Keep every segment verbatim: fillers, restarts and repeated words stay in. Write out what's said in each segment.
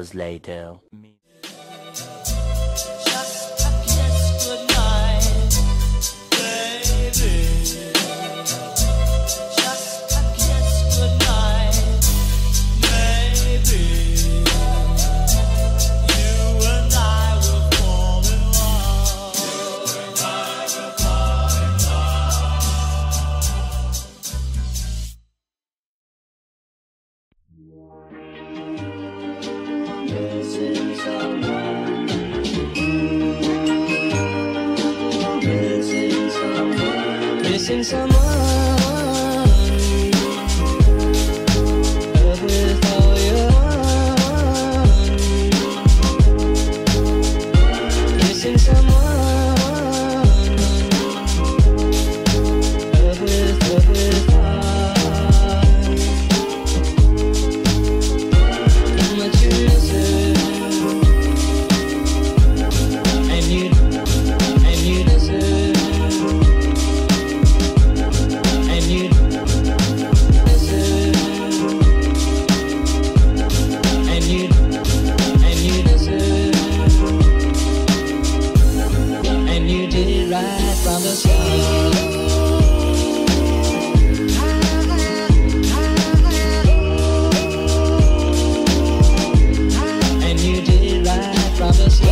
hours later. Missing someone, love with all your own. Missing someone, love with, love with all. How much you deserve, and you, and you deserve. From the sea.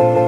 Oh,